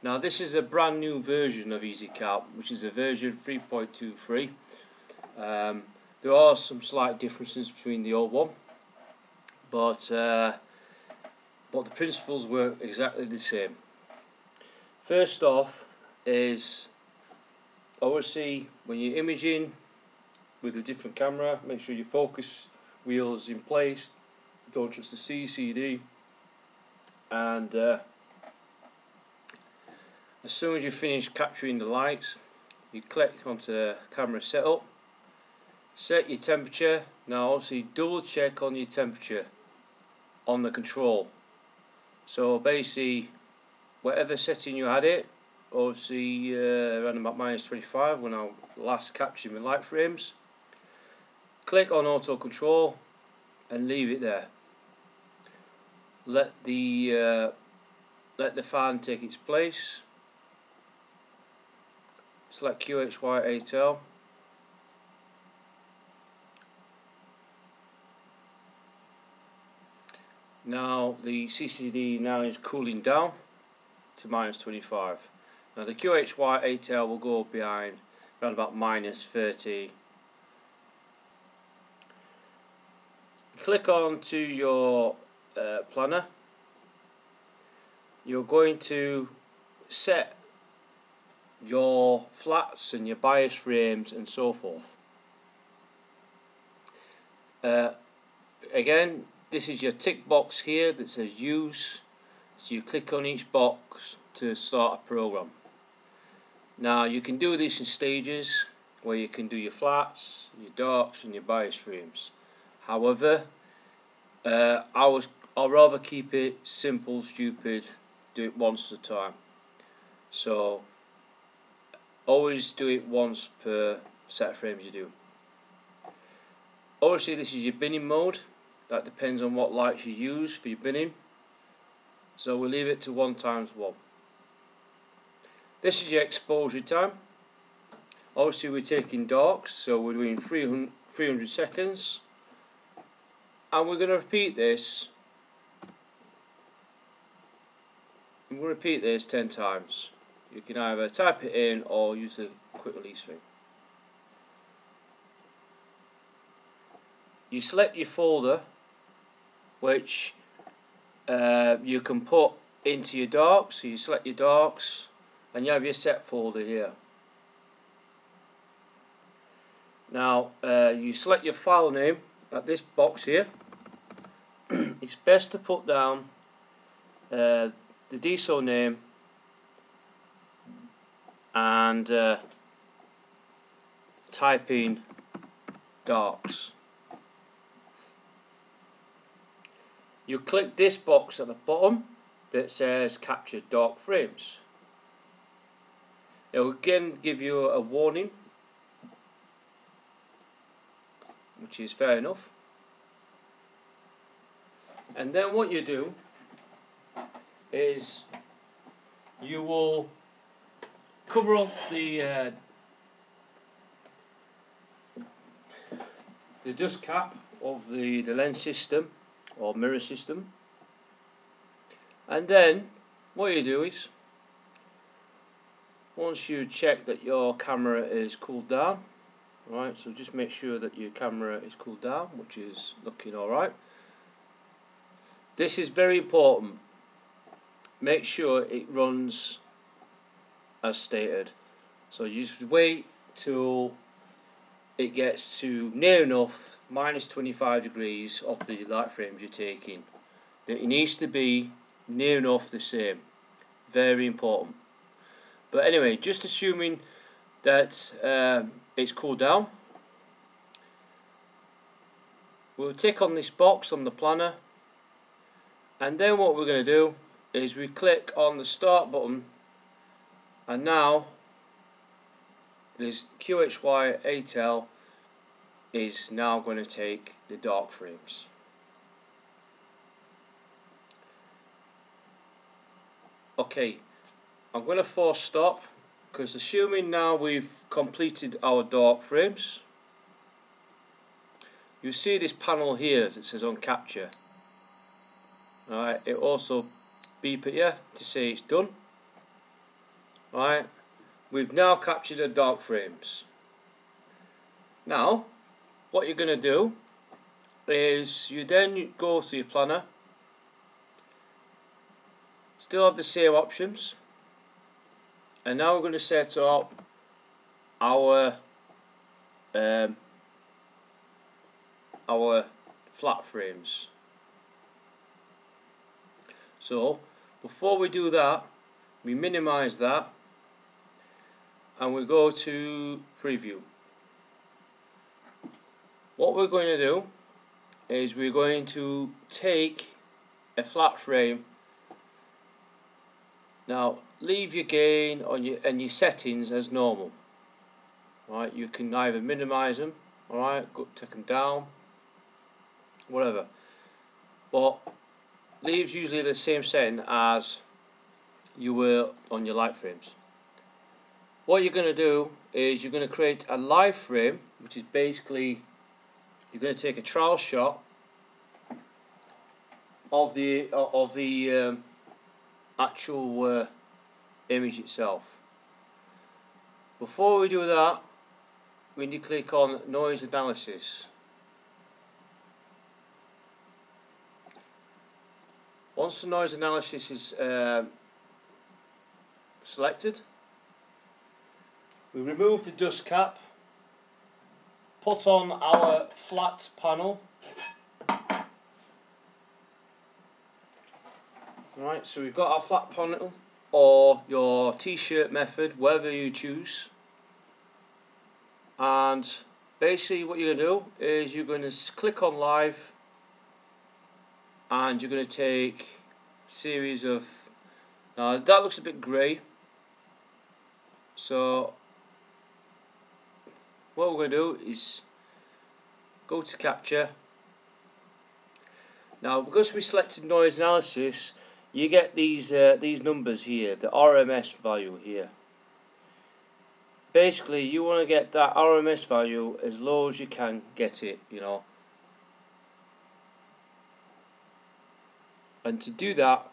Now this is a brand new version of EZCAP, which is a version 3.23. There are some slight differences between the old one, but the principles work exactly the same. First off is, obviously when you're imaging with a different camera, make sure your focus wheel is in place, don't trust the CCD, and as soon as you finish capturing the lights, you click onto camera setup. Set your temperature. Now obviously double check on your temperature on the control. So basically whatever setting you had it, obviously around about -25 when I last captured my light frames, click on auto control and leave it there. Let the fan take its place. Select QHY8L. Now the CCD now is cooling down to -25. Now the QHY8L will go behind around about -30. Click on to your planner. You're going to set your flats and your bias frames and so forth. Again, this is your tick box here that says use, so you click on each box to start a program. Now you can do this in stages where you can do your flats, your darks and your bias frames. However, I'd rather keep it simple, stupid, do it once at a time. So always do it once per set of frames you do. Obviously this is your binning mode, that depends on what lights you use for your binning, so we'll leave it to 1 times 1. This is your exposure time. Obviously we're taking darks, so we're doing 300 seconds, and we're going to repeat this. I'm going to repeat this 10 times. You can either type it in or use the quick release thing. You select your folder, which you can put into your darks. So you select your darks and you have your set folder here. Now you select your file name at this box here. It's best to put down the DSO name and type in darks. You click this box at the bottom that says capture dark frames. It will again give you a warning, which is fair enough. And then what you do is you will cover up the dust cap of the lens system or mirror system, and then what you do is, once you check that your camera is cooled down, right, so just make sure that your camera is cooled down, which is looking alright. This is very important, make sure it runs as stated, so you just wait till it gets to near enough -25 degrees of the light frames you're taking. It needs to be near enough the same. Very important. But anyway, just assuming that it's cooled down, we'll tick on this box on the planner, and then what we're going to do is we click on the start button, and now this QHY8L is now going to take the dark frames. Okay, I'm going to force stop, because assuming now we've completed our dark frames, you see this panel here that says on capture. Alright, it also beep at you to say it's done. Alright, we've now captured the dark frames. Now what you're going to do is you then go to your planner, still have the same options, and now we're going to set up our flat frames. So before we do that, we minimize that and we go to preview. What we're going to do is we're going to take a flat frame. Now leave your gain on your settings as normal. Right, you can either minimize them, all right, take them down, whatever. But leaves usually the same setting as you were on your light frames. What you're going to do is you're going to create a live frame, which is basically you're going to take a trial shot of the actual image itself. Before we do that, we need to click on noise analysis. Once the noise analysis is selected, we remove the dust cap, put on our flat panel. Right, so we've got our flat panel, or your t-shirt method, whatever you choose. And basically what you're going to do is you're going to click on live, and you're going to take a series of, now that looks a bit grey, so what we're going to do is go to capture. Now because we selected noise analysis, you get these numbers here, the RMS value here. Basically you want to get that RMS value as low as you can get it, you know. And to do that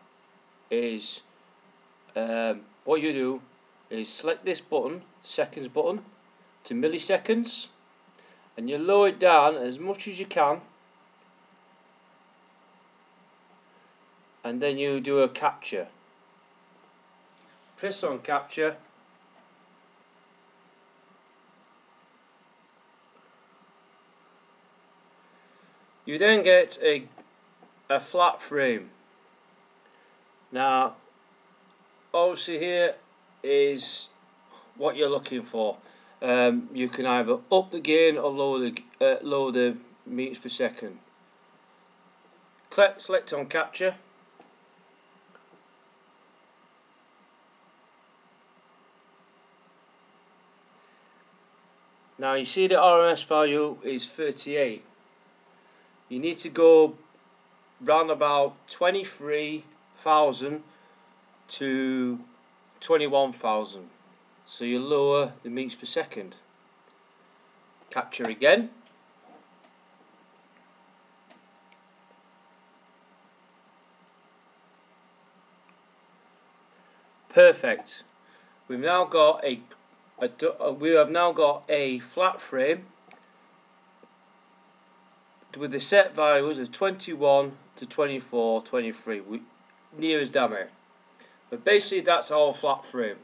is what you do is select this button, seconds button, to milliseconds, and you lower it down as much as you can, and then you do a capture. Press on capture, you then get a flat frame. Now obviously here is what you're looking for. You can either up the gain or lower the meters per second. Select on capture, now you see the RMS value is 38. You need to go round about 23,000 to 21,000. So you lower the meters per second. Capture again. Perfect. We've now got a flat frame with the set values of 21 to 24, 23, near as damn it. But basically that's our flat frame.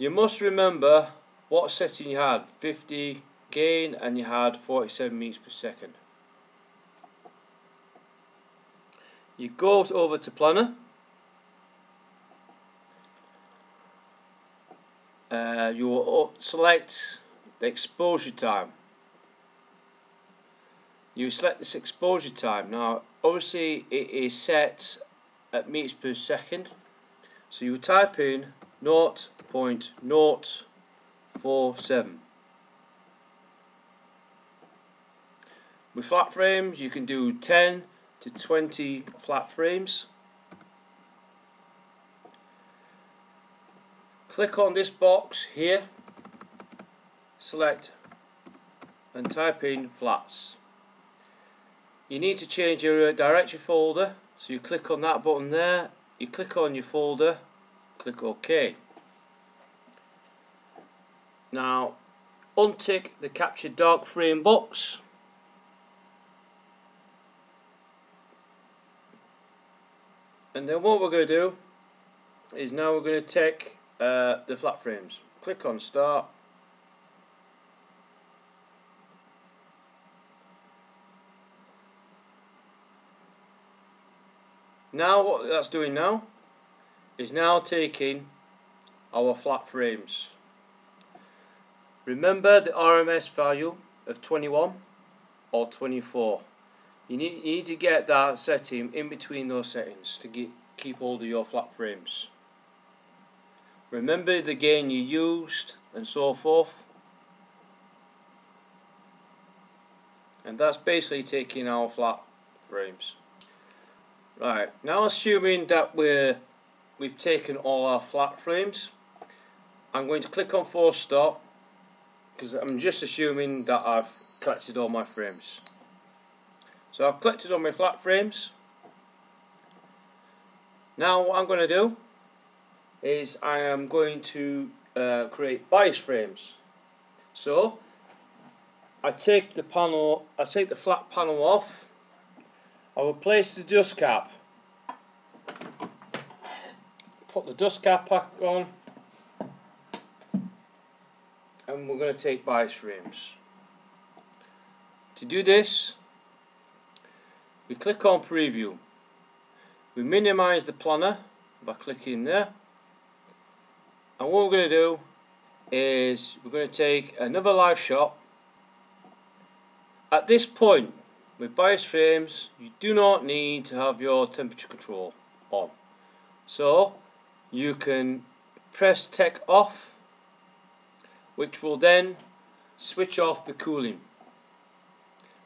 You must remember what setting you had, 50 gain, and you had 47 meters per second. You go over to planner. You will select the exposure time. You select this exposure time. Now obviously it is set at meters per second, so you type in 0.047. With flat frames you can do 10 to 20 flat frames. Click on this box here, select and type in flats. You need to change your directory folder, so you click on that button there, you click on your folder, click OK. Now untick the capture dark frame box, and then what we're going to do is now we're going to take the flat frames. Click on start, now what that's doing now is now taking our flat frames. Remember the RMS value of 21 or 24. You need to get that setting in between those settings to keep hold of your flat frames. Remember the gain you used and so forth. And that's basically taking our flat frames. Right, now assuming that we've taken all our flat frames, I'm going to click on force stop, because I'm just assuming that I've collected all my frames. So I've collected all my flat frames, Now what I'm going to do is I am going to create bias frames. So I take the flat panel off. I will place the dust cap. Put the dust cap back on, and we're going to take bias frames. To do this, we click on preview. We minimize the planner by clicking there, and what we're going to do is we're going to take another live shot. At this point with bias frames, you do not need to have your temperature control on, so you can press tech off, which will then switch off the cooling.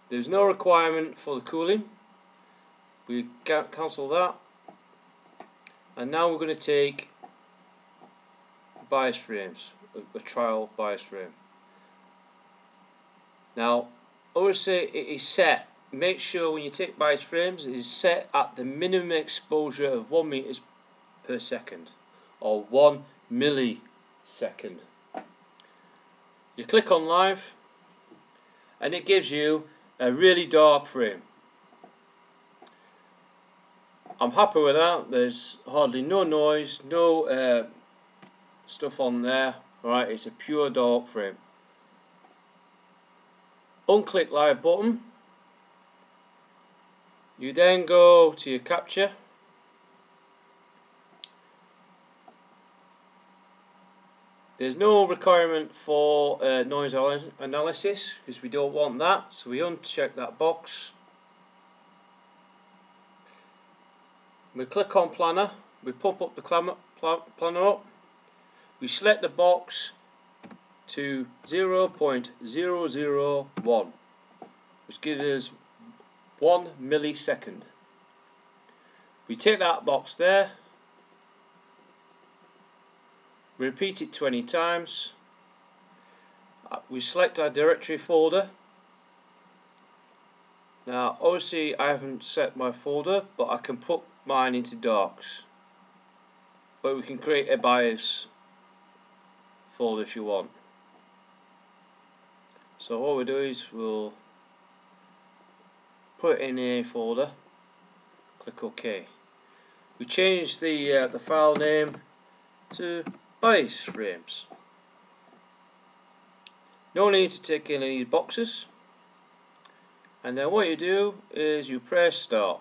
There's no requirement for the cooling. We cancel that, and now we're going to take bias frames, a trial bias frame. Now obviously it is set. Make sure when you take bias frames it is set at the minimum exposure of 1 meter per second or 1 millisecond. You click on live and it gives you a really dark frame. I'm happy with that. There's hardly no noise, no stuff on there. Alright, it's a pure dark frame. Unclick live button. You then go to your capture. There's no requirement for noise analysis because we don't want that, so we uncheck that box. We click on planner, we pop up the planner up, we select the box to 0.001, which gives us 1 millisecond. We take that box there. Repeat it 20 times. We select our directory folder. Now obviously I haven't set my folder, but I can put mine into darks, but we can create a bias folder if you want. So what we do is we'll put it in a folder, click OK. We change the file name to bias frames. No need to tick in any boxes, and then what you do is you press start.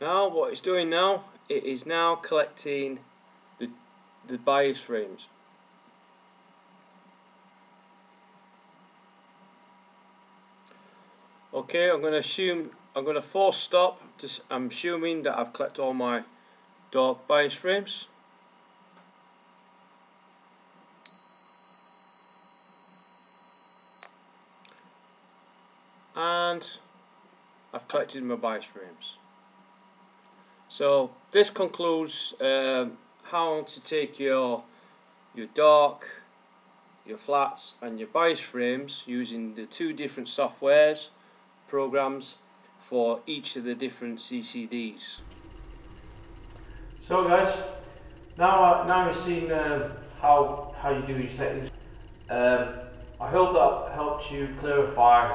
Now what it's doing now, it is now collecting the bias frames. Okay, I'm going to force stop. I'm assuming that I've collected all my dark bias frames. And I've collected my bias frames. So this concludes how to take your dark, your flats and your bias frames using the two different softwares programs for each of the different CCDs. So guys, now you've seen how you do your settings. I hope that helped you clarify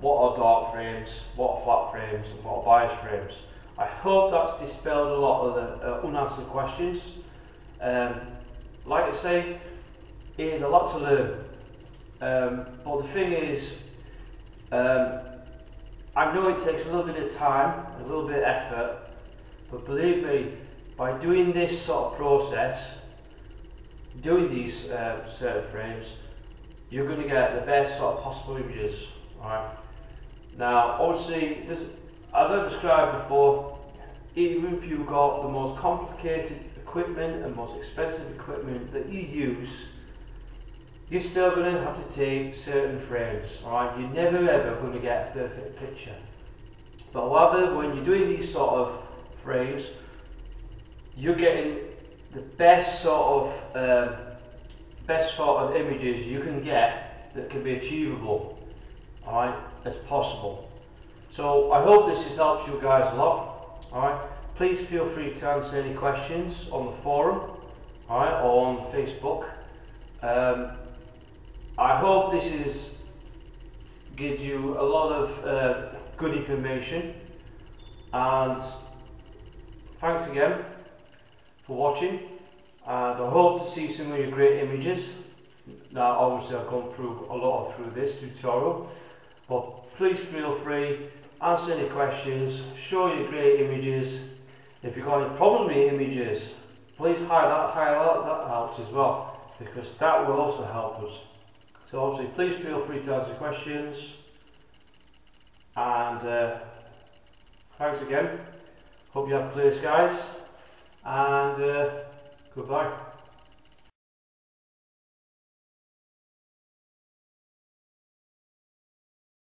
what are dark frames, what are flat frames and what are bias frames. I hope that's dispelled a lot of the unanswered questions. Like I say, it is a lot to learn, but the thing is, I know it takes a little bit of time, a little bit of effort, but believe me, by doing this sort of process, doing these certain frames, you're going to get the best sort of possible images. Alright. Now obviously, as I described before, even if you've got the most complicated equipment and most expensive equipment that you use, you're still going to have to take certain frames. Alright, you're never ever going to get a perfect picture. But however, when you're doing these sort of frames, you're getting the best sort of images you can get that can be achievable, alright, as possible. So I hope this has helped you guys a lot, alright. Please feel free to answer any questions on the forum, alright, or on Facebook. I hope this is gives you a lot of good information, and thanks again for watching, and I hope to see some of your great images. Now obviously I've gone through a lot through this tutorial, but please feel free, answer any questions, show your great images. If you've got any problems with your images, please highlight that out as well, because that will also help us. So obviously please feel free to answer questions, and thanks again, hope you have clear skies, and goodbye.